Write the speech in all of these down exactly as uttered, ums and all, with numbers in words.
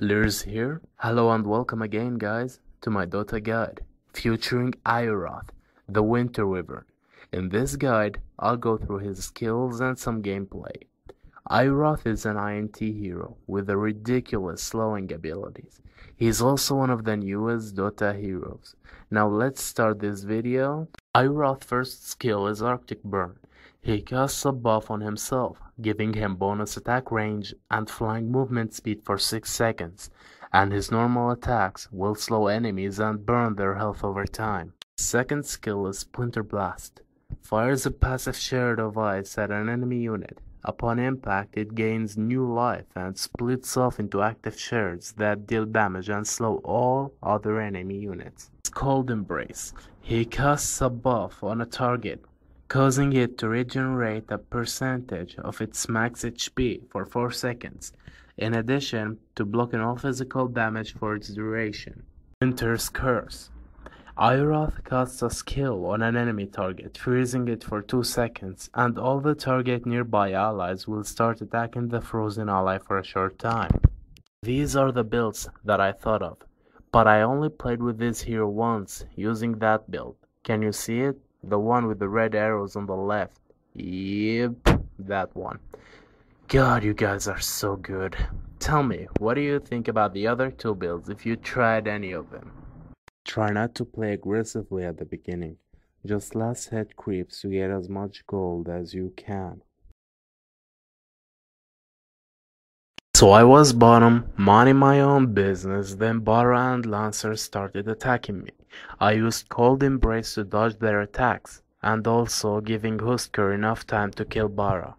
LirZz here. Hello and welcome again, guys, to my Dota guide, featuring Auroth, the Winter Wyvern. In this guide, I'll go through his skills and some gameplay. Auroth is an I N T hero with a ridiculous slowing abilities. He's also one of the newest Dota heroes. Now let's start this video. Auroth's first skill is Arctic Burn. He casts a buff on himself, giving him bonus attack range and flying movement speed for six seconds, and his normal attacks will slow enemies and burn their health over time. Second skill is Splinter Blast. Fires a passive shard of ice at an enemy unit. Upon impact, it gains new life and splits off into active shards that deal damage and slow all other enemy units. Cold Embrace. He casts a buff on a target, causing it to regenerate a percentage of its max H P for four seconds, in addition to blocking all physical damage for its duration. Winter's Curse. Auroth casts a skill on an enemy target, freezing it for two seconds, and all the target nearby allies will start attacking the frozen ally for a short time. These are the builds that I thought of, but I only played with this hero once using that build. Can you see it? The one with the red arrows on the left. Yep, that one. God, you guys are so good. Tell me, what do you think about the other two builds if you tried any of them? Try not to play aggressively at the beginning. Just last hit creeps to get as much gold as you can. So I was bottom, minding my own business, then Bara and Lancer started attacking me. I used Cold Embrace to dodge their attacks, and also giving Husker enough time to kill Bara.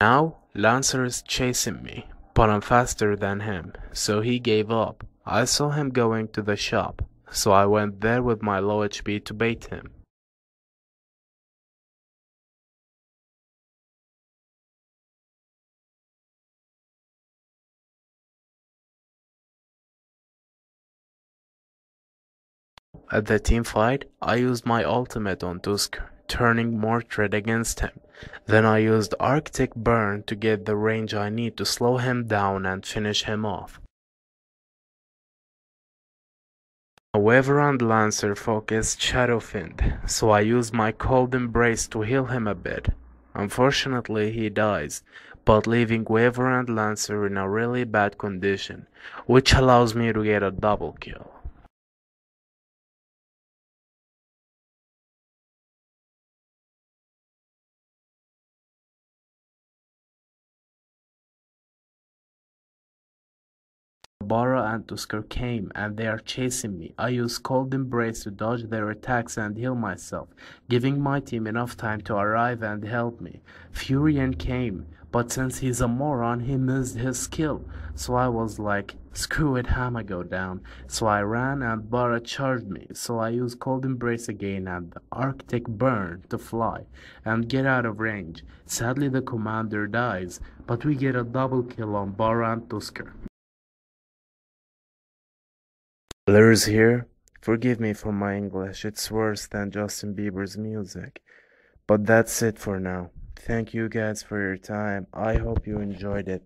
Now, Lancer is chasing me, but I'm faster than him, so he gave up. I saw him going to the shop, so I went there with my low H P to bait him. At the team fight, I used my ultimate on Tusk, turning Mortred against him. Then I used Arctic Burn to get the range I need to slow him down and finish him off. Weaver and Lancer focused Shadowfiend, so I used my Cold Embrace to heal him a bit. Unfortunately, he dies, but leaving Weaver and Lancer in a really bad condition, which allows me to get a double kill. Bara and Husker came and they are chasing me. I use Cold Embrace to dodge their attacks and heal myself, giving my team enough time to arrive and help me. Furion came, but since he's a moron, he missed his skill. So I was like, screw it, I'ma go down. So I ran and Bara charged me. So I used Cold Embrace again and the Arctic Burn to fly and get out of range. Sadly, the commander dies, but we get a double kill on Bara and Husker. LirZz here. Forgive me for my English, it's worse than Justin Bieber's music. But that's it for now. Thank you guys for your time. I hope you enjoyed it.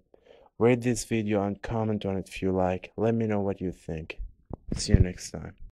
Rate this video and comment on it if you like. Let me know what you think. See you next time.